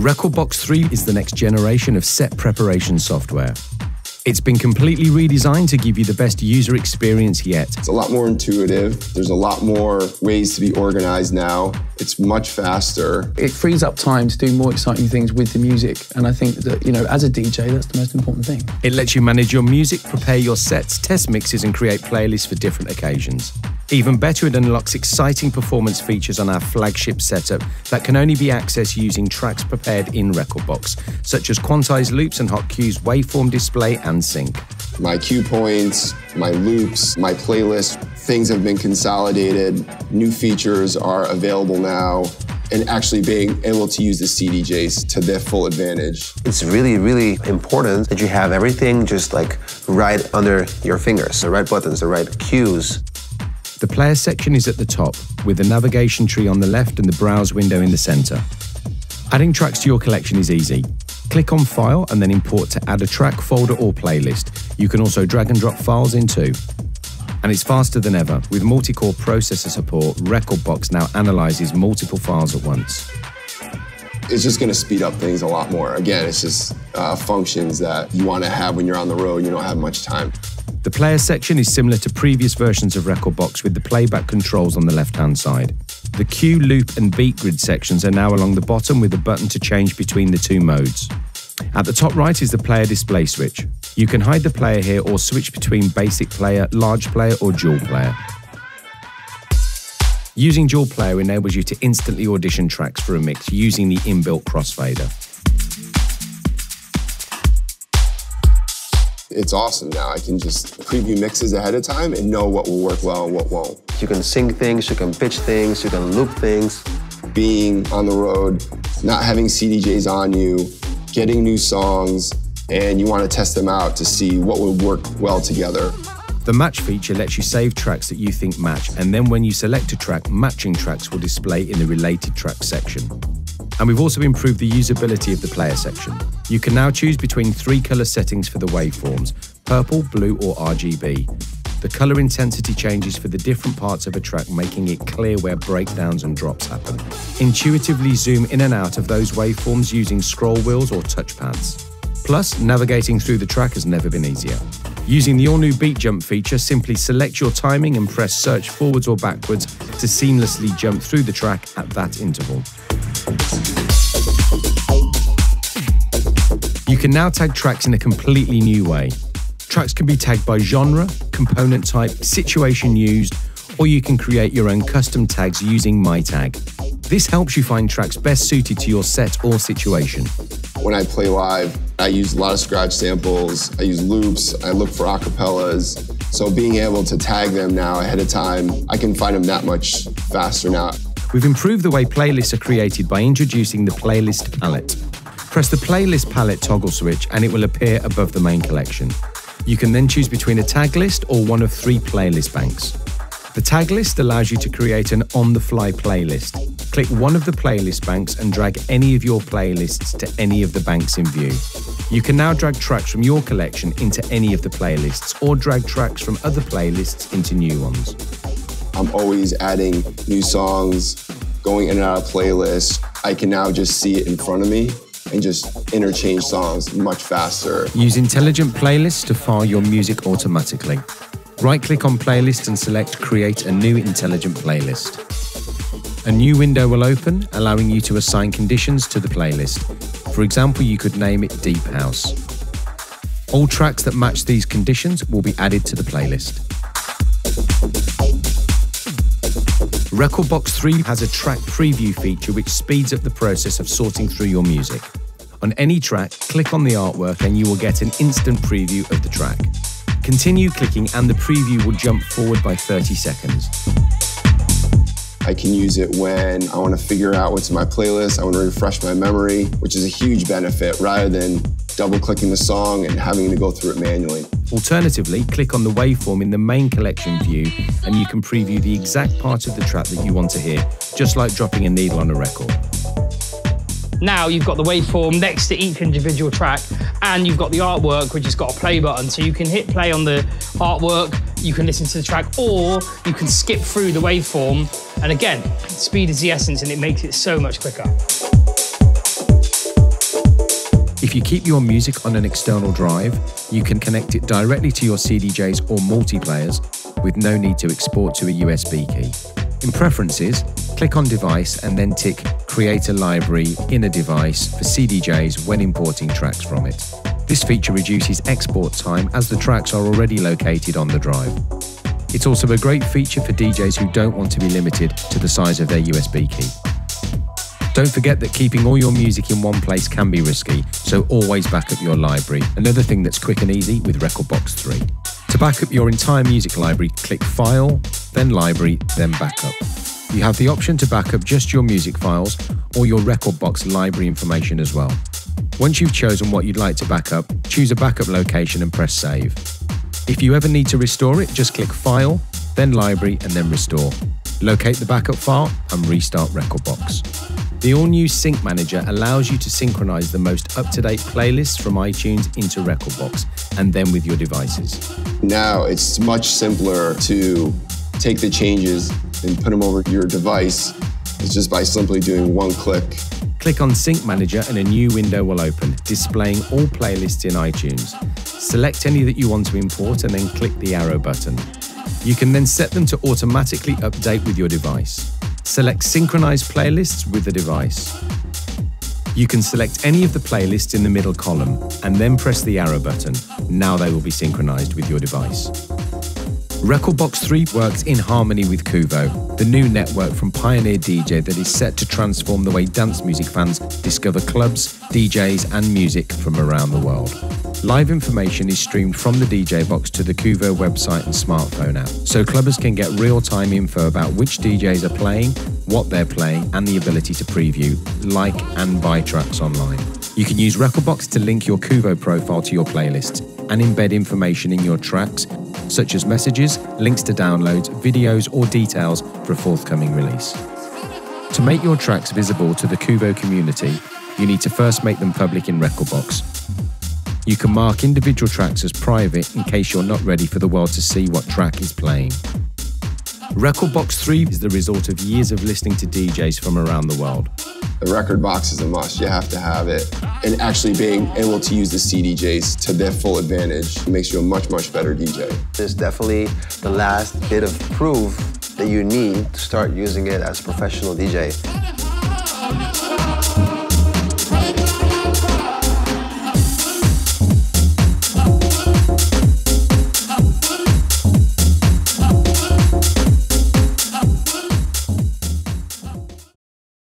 Rekordbox 3 is the next generation of set preparation software. It's been completely redesigned to give you the best user experience yet. It's a lot more intuitive. There's a lot more ways to be organized now. It's much faster. It frees up time to do more exciting things with the music. And I think that, you know, as a DJ, that's the most important thing. It lets you manage your music, prepare your sets, test mixes, and create playlists for different occasions. Even better, it unlocks exciting performance features on our flagship setup that can only be accessed using tracks prepared in Rekordbox, such as quantized loops and hot cues, waveform display and sync. My cue points, my loops, my playlist, things have been consolidated. New features are available now, and actually being able to use the CDJs to their full advantage. It's really, really important that you have everything just like right under your fingers, the right buttons, the right cues. The player section is at the top, with the navigation tree on the left and the browse window in the center. Adding tracks to your collection is easy. Click on File and then Import to add a track, folder or playlist. You can also drag and drop files in too. And it's faster than ever. With multi-core processor support, Rekordbox now analyzes multiple files at once. It's just going to speed up things a lot more. Again, it's just functions that you want to have when you're on the road and you don't have much time. The player section is similar to previous versions of Rekordbox, with the playback controls on the left-hand side. The cue, loop and beat grid sections are now along the bottom, with a button to change between the two modes. At the top right is the player display switch. You can hide the player here or switch between basic player, large player or dual player. Using dual player enables you to instantly audition tracks for a mix using the inbuilt crossfader. It's awesome now. I can just preview mixes ahead of time and know what will work well and what won't. You can sync things, you can pitch things, you can loop things. Being on the road, not having CDJs on you, getting new songs, and you want to test them out to see what would work well together. The match feature lets you save tracks that you think match, and then when you select a track, matching tracks will display in the related track section. And we've also improved the usability of the player section. You can now choose between three color settings for the waveforms: purple, blue, or RGB. The color intensity changes for the different parts of a track, making it clear where breakdowns and drops happen. Intuitively zoom in and out of those waveforms using scroll wheels or touchpads. Plus, navigating through the track has never been easier. Using the all-new beat jump feature, simply select your timing and press search forwards or backwards to seamlessly jump through the track at that interval. You can now tag tracks in a completely new way. Tracks can be tagged by genre, component type, situation used, or you can create your own custom tags using My Tag. This helps you find tracks best suited to your set or situation. When I play live, I use a lot of scratch samples, I use loops, I look for acapellas. So being able to tag them now ahead of time, I can find them that much faster now. We've improved the way playlists are created by introducing the playlist palette. Press the playlist palette toggle switch and it will appear above the main collection. You can then choose between a tag list or one of three playlist banks. The tag list allows you to create an on-the-fly playlist. Click one of the playlist banks and drag any of your playlists to any of the banks in view. You can now drag tracks from your collection into any of the playlists, or drag tracks from other playlists into new ones. I'm always adding new songs, going in and out of playlists. I can now just see it in front of me and just interchange songs much faster. Use intelligent playlists to file your music automatically. Right-click on Playlist and select Create a New Intelligent Playlist. A new window will open, allowing you to assign conditions to the playlist. For example, you could name it Deep House. All tracks that match these conditions will be added to the playlist. Rekordbox 3 has a track preview feature which speeds up the process of sorting through your music. On any track, click on the artwork and you will get an instant preview of the track. Continue clicking and the preview will jump forward by 30 seconds. I can use it when I want to figure out what's in my playlist, I want to refresh my memory, which is a huge benefit rather than double-clicking the song and having to go through it manually. Alternatively, click on the waveform in the main collection view and you can preview the exact part of the track that you want to hear, just like dropping a needle on a record. Now you've got the waveform next to each individual track and you've got the artwork, which has got a play button, so you can hit play on the artwork, you can listen to the track, or you can skip through the waveform. And again, speed is the essence and it makes it so much quicker. If you keep your music on an external drive, you can connect it directly to your CDJs or multiplayers with no need to export to a USB key. In Preferences, click on Device and then tick Create a Library in a Device for CDJs when importing tracks from it. This feature reduces export time as the tracks are already located on the drive. It's also a great feature for DJs who don't want to be limited to the size of their USB key. Don't forget that keeping all your music in one place can be risky, so always back up your library, another thing that's quick and easy with Rekordbox 3. To back up your entire music library, click File, then Library, then Backup. You have the option to back up just your music files or your Rekordbox library information as well. Once you've chosen what you'd like to back up, choose a backup location and press Save. If you ever need to restore it, just click File, then Library, and then Restore. Locate the backup file and restart Rekordbox. The all-new Sync Manager allows you to synchronize the most up-to-date playlists from iTunes into Rekordbox, and then with your devices. Now it's much simpler to take the changes and put them over your device. It's just by simply doing one click. Click on Sync Manager and a new window will open, displaying all playlists in iTunes. Select any that you want to import and then click the arrow button. You can then set them to automatically update with your device. Select Synchronize Playlists with the device. You can select any of the playlists in the middle column and then press the arrow button. Now they will be synchronized with your device. Rekordbox 3 works in harmony with Kuvo, the new network from Pioneer DJ that is set to transform the way dance music fans discover clubs, DJs and music from around the world. Live information is streamed from the DJ box to the Kuvo website and smartphone app, so clubbers can get real-time info about which DJs are playing, what they're playing and the ability to preview, like and buy tracks online. You can use Rekordbox to link your Kuvo profile to your playlists and embed information in your tracks, such as messages, links to downloads, videos or details for a forthcoming release. To make your tracks visible to the Kuvo community, you need to first make them public in Rekordbox. You can mark individual tracks as private in case you're not ready for the world to see what track is playing. Rekordbox 3 is the result of years of listening to DJs from around the world. The Rekordbox is a must, you have to have it. And actually being able to use the CDJs to their full advantage makes you a much, much better DJ. It's definitely the last bit of proof that you need to start using it as a professional DJ.